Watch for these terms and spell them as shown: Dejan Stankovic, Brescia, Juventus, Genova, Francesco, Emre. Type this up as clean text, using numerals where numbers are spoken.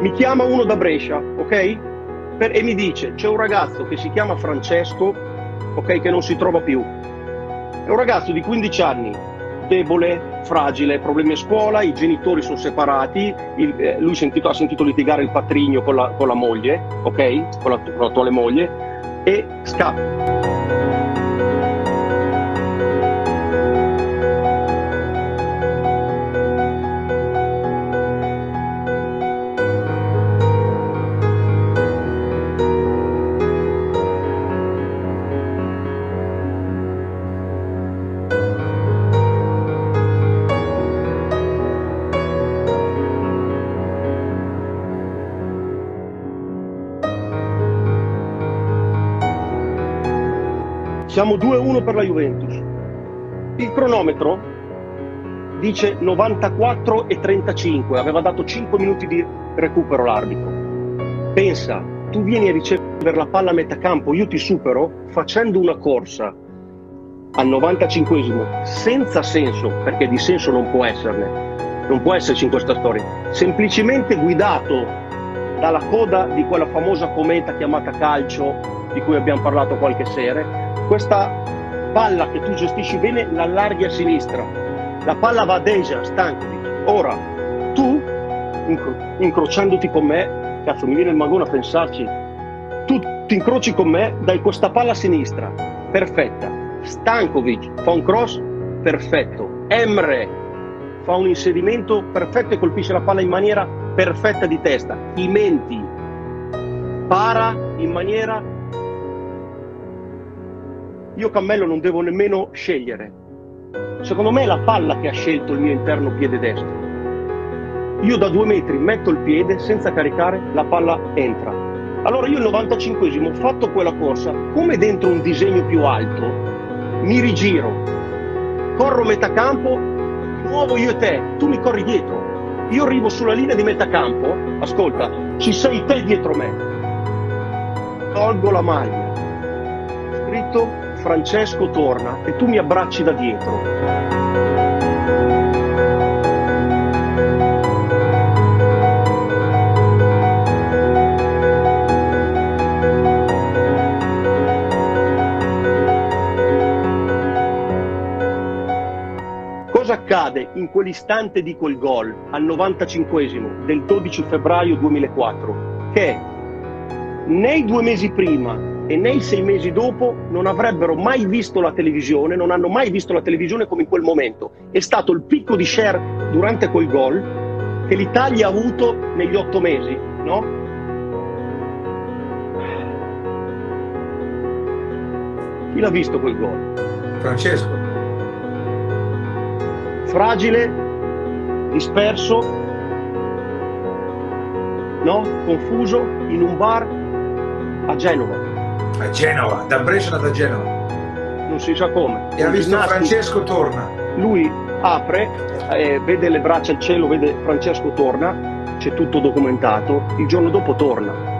Mi chiama uno da Brescia, ok? E mi dice, c'è un ragazzo che si chiama Francesco, ok? Che non si trova più. È un ragazzo di 15 anni, debole, fragile, problemi a scuola, i genitori sono separati, lui ha sentito litigare il patrigno con la moglie, ok? Con l'attuale moglie, e scappa. Siamo 2-1 per la Juventus. Il cronometro dice 94:35, aveva dato 5 minuti di recupero l'arbitro. Pensa, tu vieni a ricevere la palla a metà campo, io ti supero facendo una corsa al 95esimo, senza senso, perché di senso non può esserne, non può esserci in questa storia, semplicemente guidato dalla coda di quella famosa cometa chiamata calcio di cui abbiamo parlato qualche sera. Questa palla che tu gestisci bene la allarghi a sinistra, la palla va a Dejan Stankovic. Ora tu, incrociandoti con me, cazzo mi viene il magone a pensarci, tu ti incroci con me, dai questa palla a sinistra, perfetta, Stankovic fa un cross perfetto, Emre fa un inserimento perfetto e colpisce la palla in maniera perfetta di testa, Imenti para in maniera perfetta. Io Cammello non devo nemmeno scegliere. Secondo me è la palla che ha scelto il mio interno piede destro. Io da 2 metri metto il piede senza caricare, la palla entra. Allora io il 95esimo, fatto quella corsa, come dentro un disegno più alto, mi rigiro, corro metà campo, muovo io e te, tu mi corri dietro. Io arrivo sulla linea di metà campo, ascolta, ci sei te dietro me. Tolgo la maglia. Scritto Francesco torna e tu mi abbracci da dietro. Cosa accade in quell'istante di quel gol al 95esimo del 12 febbraio 2004? Che nei 2 mesi prima e nei 6 mesi dopo non avrebbero mai visto la televisione, non hanno mai visto la televisione come in quel momento. È stato il picco di share durante quel gol che l'Italia ha avuto negli 8 mesi, no? Chi l'ha visto quel gol? Francesco. Fragile, disperso, no? Confuso, in un bar a Genova. A Genova, da Brescia da Genova. Non si sa come. E ha visto Francesco torna. Lui apre, vede le braccia al cielo, vede Francesco torna, c'è tutto documentato, il giorno dopo torna.